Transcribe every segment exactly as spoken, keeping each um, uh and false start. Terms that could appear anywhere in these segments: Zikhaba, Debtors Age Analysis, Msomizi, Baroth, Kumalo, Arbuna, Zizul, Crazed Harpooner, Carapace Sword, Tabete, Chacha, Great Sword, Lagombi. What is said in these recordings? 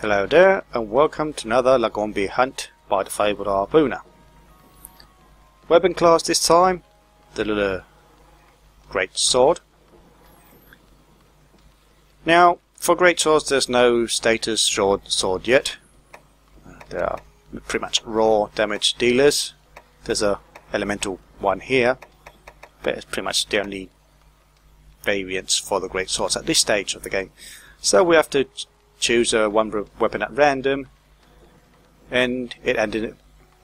Hello there, and welcome to another Lagombi hunt by the fabled Arbuna. Weapon class this time, the Great Sword. Now, for Great Swords there's no status sword, sword yet. They are pretty much raw damage dealers. There's a elemental one here, but it's pretty much the only variants for the Great Swords at this stage of the game. So we have to choose a one weapon at random, and it ended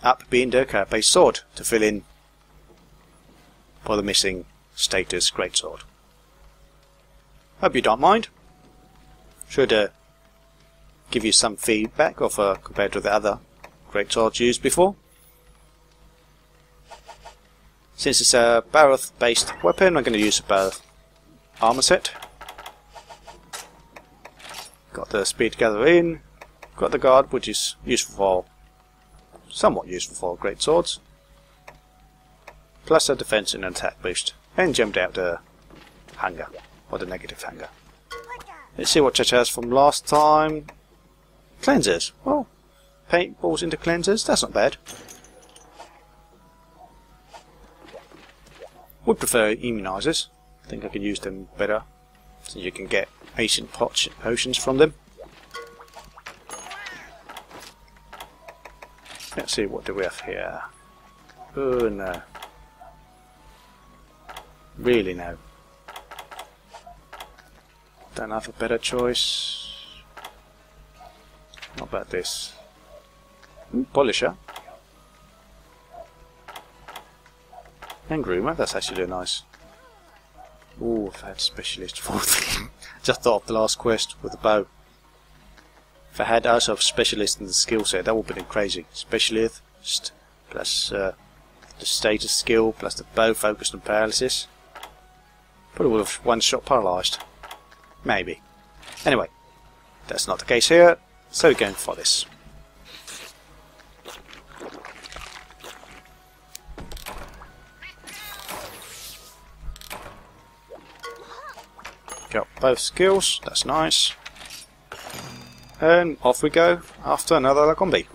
up being the Carapace Sword to fill in for the missing status Great Sword. Hope you don't mind. Should uh, give you some feedback of uh, compared to the other Great Swords used before. Since it's a Baroth based weapon, I'm going to use a Baroth armor set. Got the speed gather in, got the guard, which is useful for, somewhat useful for Great Swords, plus a defense and an attack boost, and gemmed out the hanger, or the negative hanger. Let's see what Chacha has from last time. Cleansers. Well, paintballs into cleansers, that's not bad. Would prefer immunizers. I think I could use them better, so you can get ancient potions from them. Let's see, what do we have here? Oh no. Really no. Don't have a better choice. What about this? Mm, polisher. And groomer, that's actually really nice. Ooh, I've had specialist for them. Just thought of the last quest with the bow. If I had also a specialist in the skill set, that would have been crazy. Specialist plus uh, the status skill plus the bow focused on paralysis. Probably would have one shot paralysed. Maybe. Anyway, that's not the case here, so we're going for this. Got both skills, that's nice. And off we go after another Lagombi.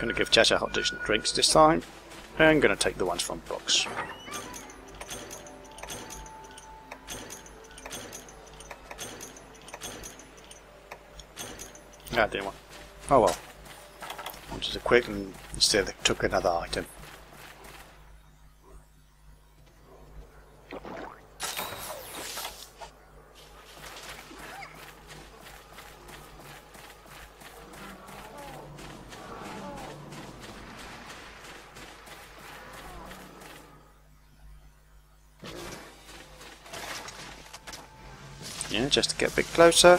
Gonna give Chacha hot dish and drinks this time, and gonna take the ones from box. Ah, didn't want. Oh well. Wanted to quit, and instead they took another item. Yeah, just to get a bit closer.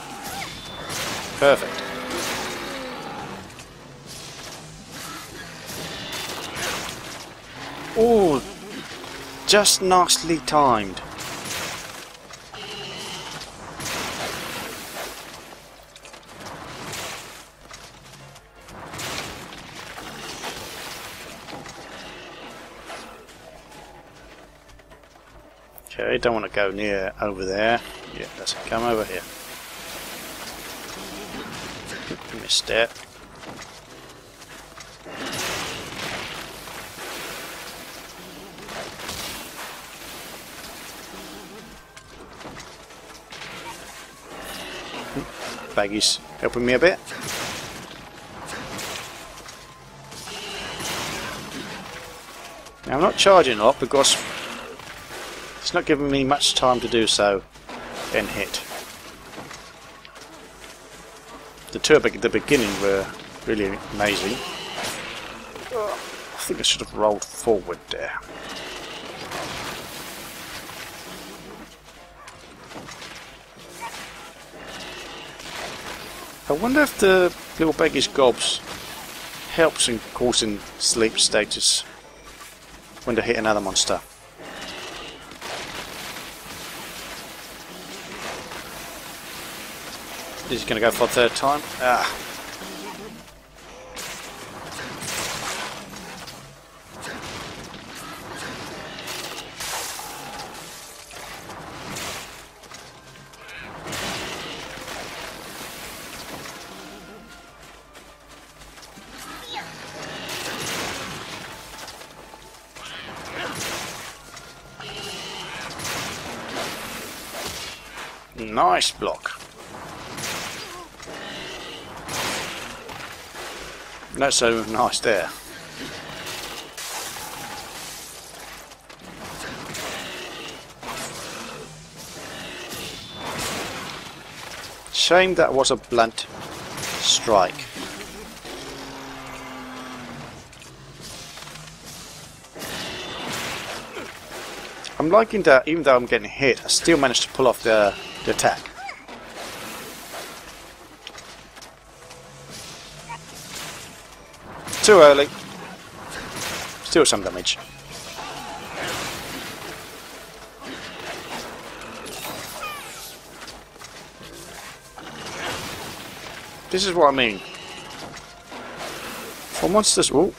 Perfect. Oh, just nicely timed. Okay, don't want to go near over there. Yeah, let's come over here. Missed it. Baggies helping me a bit. Now I'm not charging a lot because it's not giving me much time to do so and hit. The two at the beginning were really amazing. I think I should have rolled forward there. I wonder if the little baggies gobs helps in causing sleep status when they hit another monster. This is going to go for a third time. Ah. Nice block. Not so nice there. Shame that was a blunt strike. I'm liking that even though I'm getting hit, I still managed to pull off the, the attack. Too early. Still some damage. This is what I mean. For monsters ooh,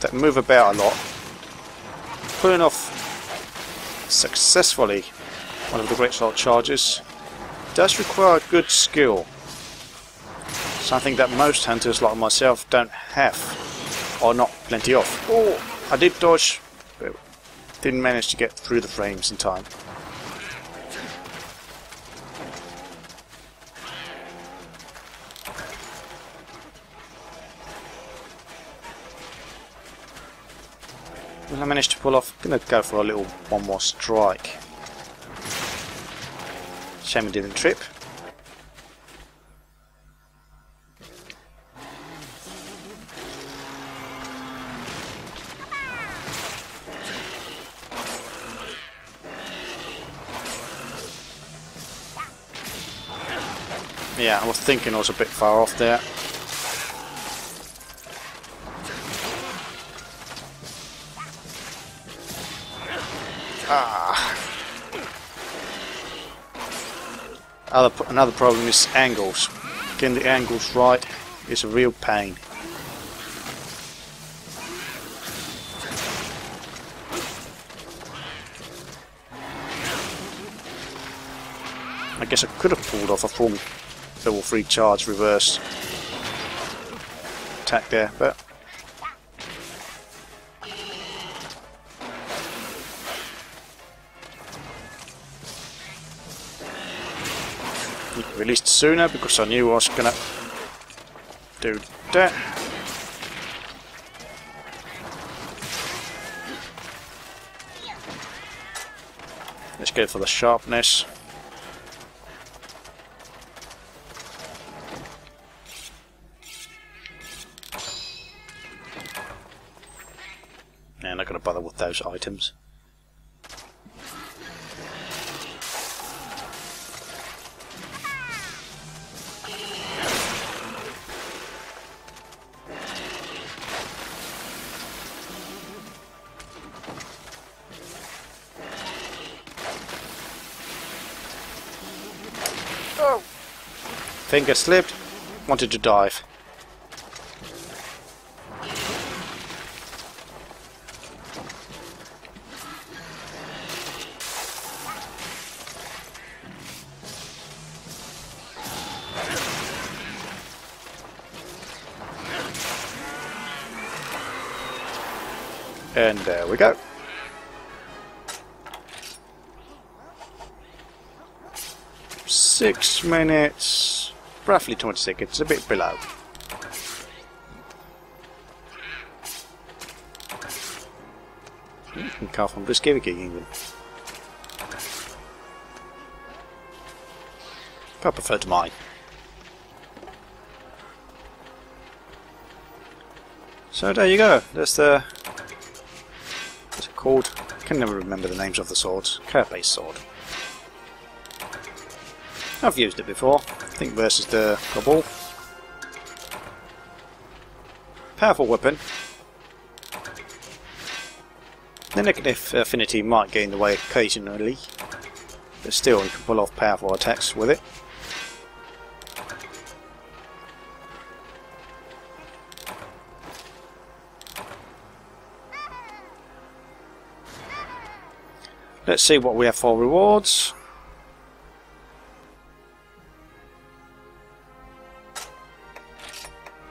that move about a lot, pulling off successfully one of the Great Sword charges does require good skill. Something that most hunters like myself don't have, or not plenty of. Oh, I did dodge, but didn't manage to get through the frames in time. I managed to pull off. I'm gonna go for a little one more strike. Shame I didn't trip. Yeah, I was thinking I was a bit far off there. Other, another problem is angles. Getting the angles right is a real pain. I guess I could have pulled off a full level three charge reverse attack there, but released sooner because I knew I was gonna do that. Let's go for the sharpness. And I'm not gonna bother with those items. Finger slipped, wanted to dive. And there we go. Six minutes. Roughly twenty seconds, a bit below. You can carve on Brisky even. I prefer to mine. So there you go. That's the. What's it called? I can never remember the names of the swords. Carapace Sword. I've used it before. I think versus the Cabal. Powerful weapon. The negative affinity might get in the way occasionally, but still you can pull off powerful attacks with it. Let's see what we have for rewards.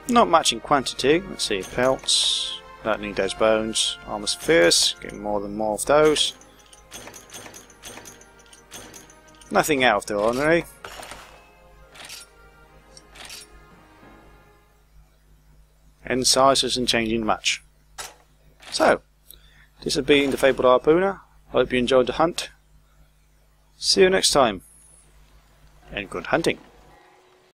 Not much in quantity. Let's see, pelts. Don't need those bones. Armor's fierce. Getting more than more of those. Nothing out of the ordinary. And size isn't changing much. So, this has been the Fabled Harpooner. I hope you enjoyed the hunt. See you next time. And good hunting.